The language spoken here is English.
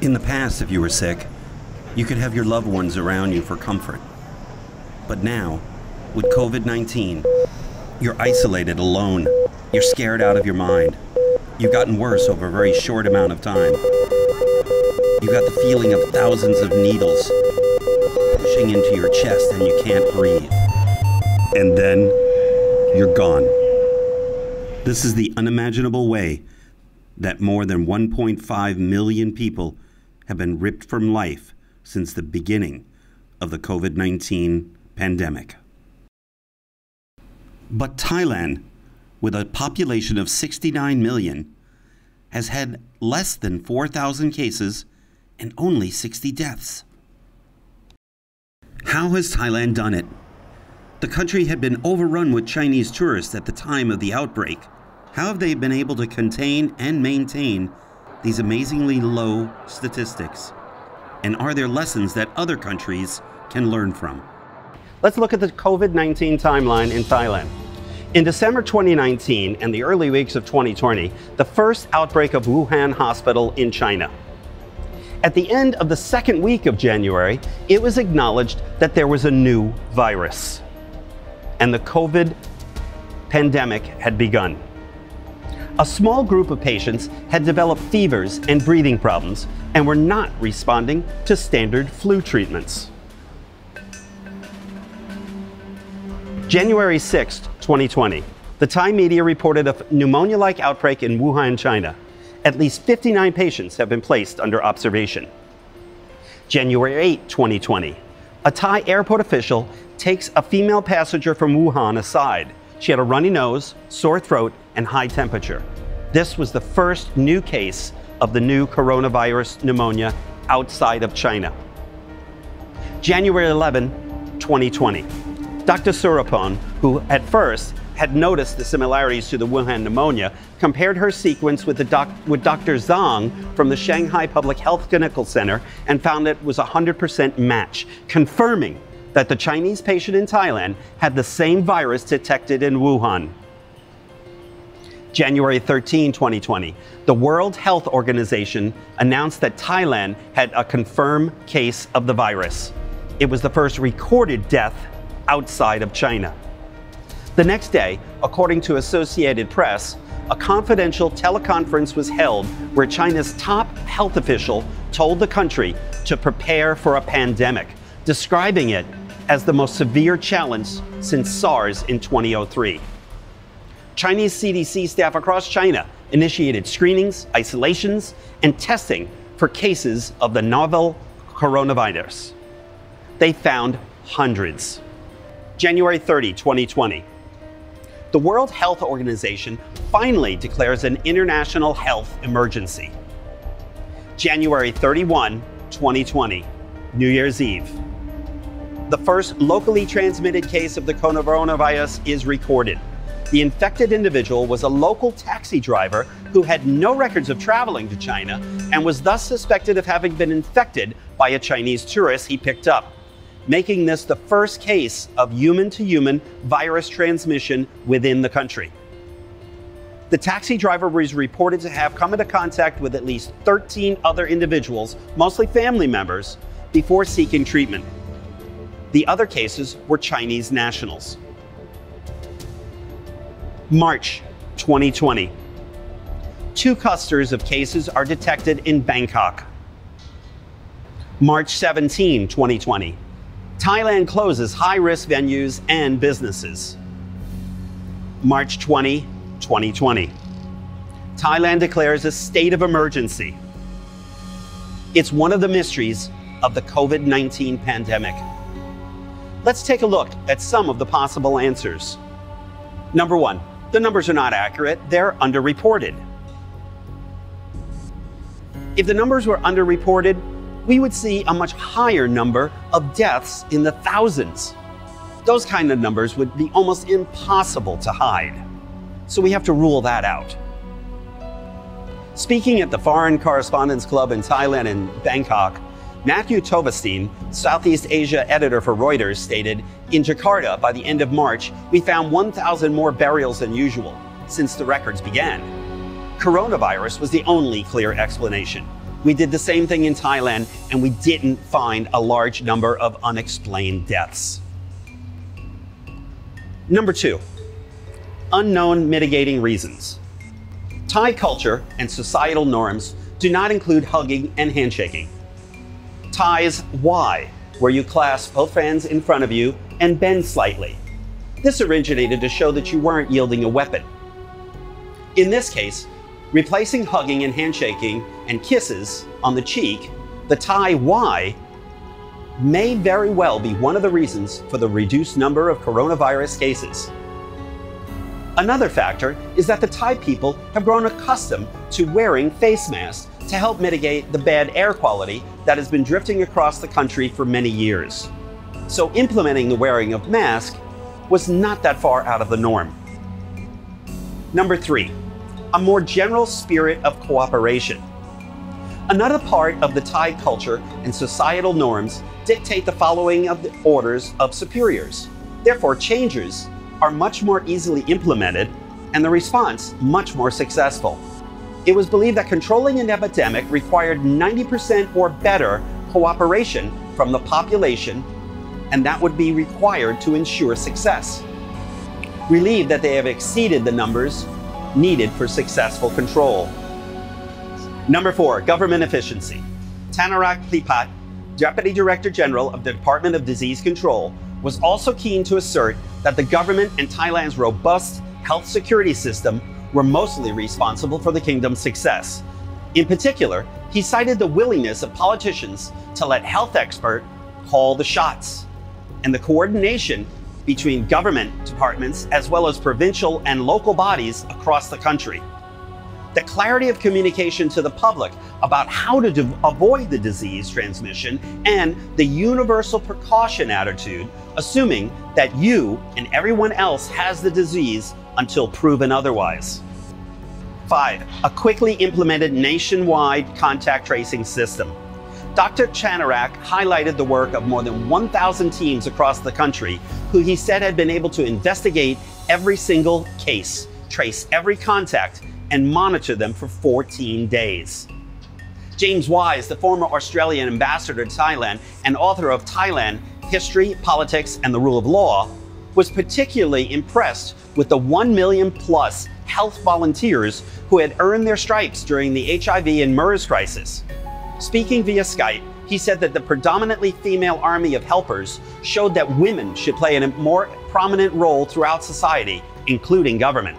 In the past, if you were sick, you could have your loved ones around you for comfort. But now, with COVID-19, you're isolated, alone. You're scared out of your mind. You've gotten worse over a very short amount of time. You've got the feeling of thousands of needles pushing into your chest and you can't breathe. And then, you're gone. This is the unimaginable way that more than 1.5 million people have been ripped from life since the beginning of the COVID-19 pandemic. But Thailand, with a population of 69 million, has had less than 4,000 cases and only 60 deaths. How has Thailand done it? The country had been overrun with Chinese tourists at the time of the outbreak. How have they been able to contain and maintain these amazingly low statistics? And are there lessons that other countries can learn from? Let's look at the COVID-19 timeline in Thailand. In December 2019 and the early weeks of 2020, the first outbreak of Wuhan Hospital in China. At the end of the second week of January, it was acknowledged that there was a new virus, and the COVID pandemic had begun. A small group of patients had developed fevers and breathing problems and were not responding to standard flu treatments. January 6, 2020, the Thai media reported a pneumonia-like outbreak in Wuhan, China. At least 59 patients have been placed under observation. January 8, 2020, a Thai airport official takes a female passenger from Wuhan aside. She had a runny nose, sore throat, and high temperature. This was the first new case of the new coronavirus pneumonia outside of China. January 11, 2020. Dr. Surapon, who at first had noticed the similarities to the Wuhan pneumonia, compared her sequence with Dr. Zhang from the Shanghai Public Health Clinical Center and found it was a 100% match, confirming that the Chinese patient in Thailand had the same virus detected in Wuhan. January 13, 2020, the World Health Organization announced that Thailand had a confirmed case of the virus. It was the first recorded death outside of China. The next day, according to Associated Press, a confidential teleconference was held where China's top health official told the country to prepare for a pandemic, describing it as the most severe challenge since SARS in 2003. Chinese CDC staff across China initiated screenings, isolations, and testing for cases of the novel coronavirus. They found hundreds. January 30, 2020. The World Health Organization finally declares an international health emergency. January 31, 2020, New Year's Eve. The first locally transmitted case of the coronavirus is recorded. The infected individual was a local taxi driver who had no records of traveling to China and was thus suspected of having been infected by a Chinese tourist he picked up, making this the first case of human-to-human virus transmission within the country. The taxi driver was reported to have come into contact with at least 13 other individuals, mostly family members, before seeking treatment. The other cases were Chinese nationals. March 2020. Two clusters of cases are detected in Bangkok. March 17, 2020. Thailand closes high-risk venues and businesses. March 20, 2020. Thailand declares a state of emergency. It's one of the mysteries of the COVID-19 pandemic. Let's take a look at some of the possible answers. Number one, the numbers are not accurate, they're underreported. If the numbers were underreported, we would see a much higher number of deaths in the thousands. Those kind of numbers would be almost impossible to hide. So we have to rule that out. Speaking at the Foreign Correspondents Club in Thailand and Bangkok, Matthew Tovastein, Southeast Asia editor for Reuters, stated, "In Jakarta, by the end of March, we found 1,000 more burials than usual since the records began." Coronavirus was the only clear explanation. We did the same thing in Thailand, and we didn't find a large number of unexplained deaths. Number two, unknown mitigating reasons. Thai culture and societal norms do not include hugging and handshaking. Thai's Y, where you clasp both hands in front of you and bend slightly. This originated to show that you weren't wielding a weapon. In this case, replacing hugging and handshaking and kisses on the cheek, the Thai Y may very well be one of the reasons for the reduced number of coronavirus cases. Another factor is that the Thai people have grown accustomed to wearing face masks to help mitigate the bad air quality that has been drifting across the country for many years. So implementing the wearing of masks was not that far out of the norm. Number three, a more general spirit of cooperation. Another part of the Thai culture and societal norms dictate the following of the orders of superiors. Therefore, changes are much more easily implemented and the response much more successful. It was believed that controlling an epidemic required 90% or better cooperation from the population, and that would be required to ensure success. Relieved that they have exceeded the numbers needed for successful control. Number four, government efficiency. Tanarak Plipat, Deputy Director General of the Department of Disease Control, was also keen to assert that the government and Thailand's robust health security system were mostly responsible for the kingdom's success. In particular, he cited the willingness of politicians to let health experts call the shots and the coordination between government departments as well as provincial and local bodies across the country. The clarity of communication to the public about how to avoid the disease transmission and the universal precaution attitude, assuming that you and everyone else has the disease until proven otherwise. Five, a quickly implemented nationwide contact tracing system. Dr. Tanarak highlighted the work of more than 1,000 teams across the country who he said had been able to investigate every single case, trace every contact, and monitor them for 14 days. James Wise, the former Australian ambassador to Thailand and author of Thailand, History, Politics, and the Rule of Law, was particularly impressed with the 1 million plus health volunteers who had earned their stripes during the HIV and MERS crisis. Speaking via Skype, he said that the predominantly female army of helpers showed that women should play a more prominent role throughout society, including government.